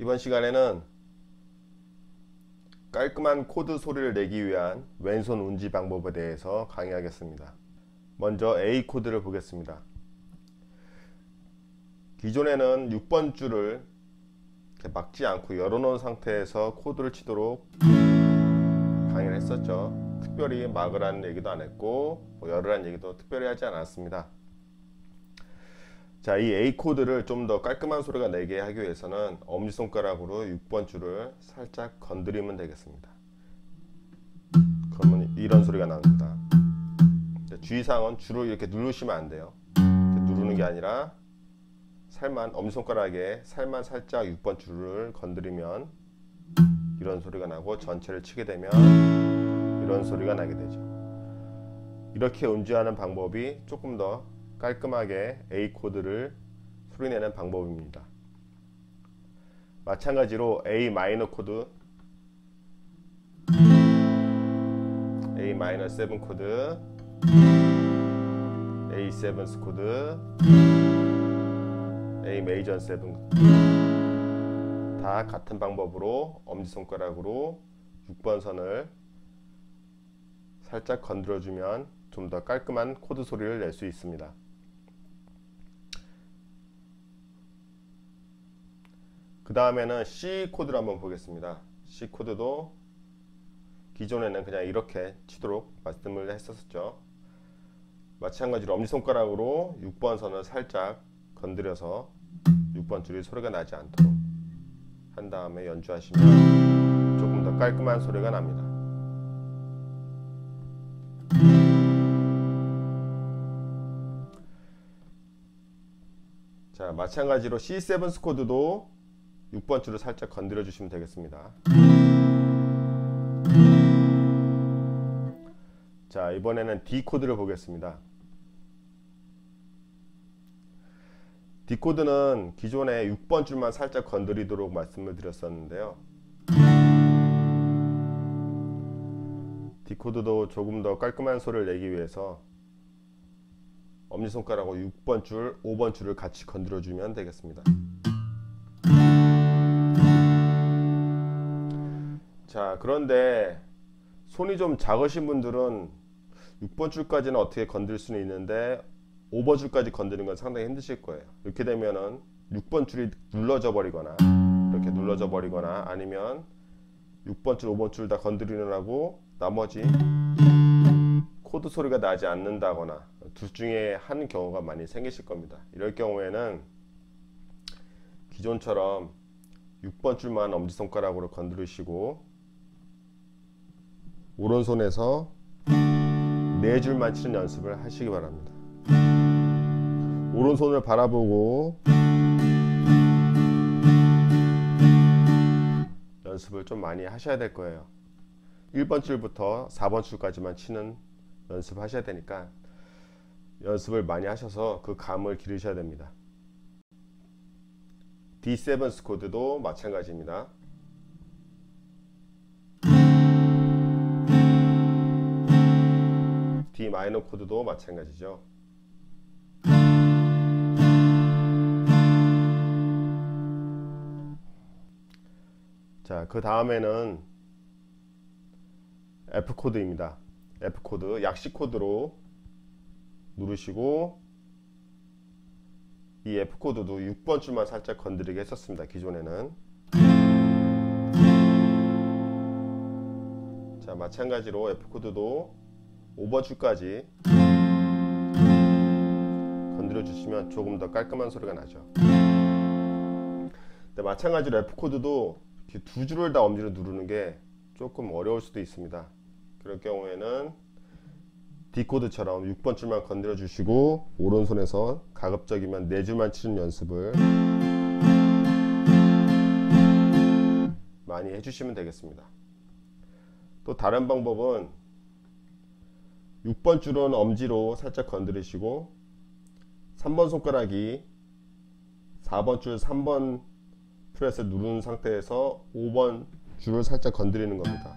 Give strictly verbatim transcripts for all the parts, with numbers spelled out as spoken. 이번 시간에는 깔끔한 코드 소리를 내기 위한 왼손 운지 방법에 대해서 강의하겠습니다. 먼저 A 코드를 보겠습니다. 기존에는 육 번 줄을 이렇게 막지 않고 열어놓은 상태에서 코드를 치도록 강의를 했었죠. 특별히 막으라는 얘기도 안 했고 뭐 열으라는 얘기도 특별히 하지 않았습니다. 자, 이 A 코드를 좀 더 깔끔한 소리가 나게 하기 위해서는 엄지손가락으로 육 번 줄을 살짝 건드리면 되겠습니다. 그러면 이런 소리가 나옵니다. 주의사항은 줄을 이렇게 누르시면 안 돼요. 누르는 게 아니라 살만, 엄지손가락에 살만 살짝 육 번 줄을 건드리면 이런 소리가 나고, 전체를 치게 되면 이런 소리가 나게 되죠. 이렇게 운지하는 방법이 조금 더 깔끔하게 A 코드를 소리내는 방법입니다. 마찬가지로 A 마이너 코드, A 마이너 칠 코드, A 칠 코드, A 메이저 칠, 다 같은 방법으로 엄지손가락으로 육 번 선을 살짝 건드려주면 좀 더 깔끔한 코드 소리를 낼 수 있습니다. 그 다음에는 C 코드를 한번 보겠습니다. C 코드도 기존에는 그냥 이렇게 치도록 말씀을 했었죠. 마찬가지로 엄지손가락으로 육 번 선을 살짝 건드려서 육 번 줄이 소리가 나지 않도록 한 다음에 연주하시면 조금 더 깔끔한 소리가 납니다. 자, 마찬가지로 씨 칠 코드도 육 번 줄을 살짝 건드려 주시면 되겠습니다. 자, 이번에는 D 코드를 보겠습니다. D 코드는 기존에 육 번 줄만 살짝 건드리도록 말씀을 드렸었는데요. D 코드도 조금 더 깔끔한 소리를 내기 위해서 엄지손가락으로 육 번 줄, 오 번 줄을 같이 건드려주면 되겠습니다. 자, 그런데 손이 좀 작으신 분들은 육 번 줄까지는 어떻게 건드릴 수는 있는데 오 번 줄까지 건드리는 건 상당히 힘드실 거예요. 이렇게 되면은 육 번 줄이 눌러져 버리거나 이렇게 눌러져 버리거나 아니면 육 번 줄, 오 번 줄 다 건드리느라고 나머지 코드 소리가 나지 않는다거나 둘 중에 한 경우가 많이 생기실 겁니다. 이럴 경우에는 기존처럼 육 번 줄만 엄지손가락으로 건드리시고 오른손에서 네 줄만 치는 연습을 하시기 바랍니다. 오른손을 바라보고 연습을 좀 많이 하셔야 될 거예요. 일 번 줄부터 사 번 줄까지만 치는 연습을 하셔야 되니까 연습을 많이 하셔서 그 감을 기르셔야 됩니다. 디 칠 코드도 마찬가지입니다. D 마이너 코드도 마찬가지죠. 자, 그 다음에는 F 코드입니다. F 코드, 약시 코드로 누르시고 이 F 코드도 육 번 줄만 살짝 건드리게 했었습니다. 기존에는. 자, 마찬가지로 F 코드도 오 번 줄까지 건드려 주시면 조금 더 깔끔한 소리가 나죠. 근데 마찬가지로 F 코드도 이렇게 두 줄을 다 엄지로 누르는 게 조금 어려울 수도 있습니다. 그럴 경우에는 D 코드처럼 육 번 줄만 건드려 주시고 오른손에서 가급적이면 네 줄만 치는 연습을 많이 해주시면 되겠습니다. 또 다른 방법은 육 번 줄은 엄지로 살짝 건드리시고 삼 번 손가락이 사 번 줄 삼 번 프렛을 누른 상태에서 오 번 줄을 살짝 건드리는 겁니다.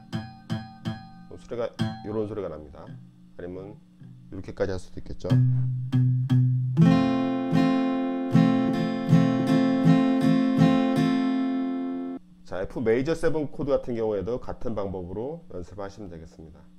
소리가 이런 소리가 납니다. 아니면 이렇게까지 할 수도 있겠죠. 자, F 메이저 세븐 코드 같은 경우에도 같은 방법으로 연습하시면 되겠습니다.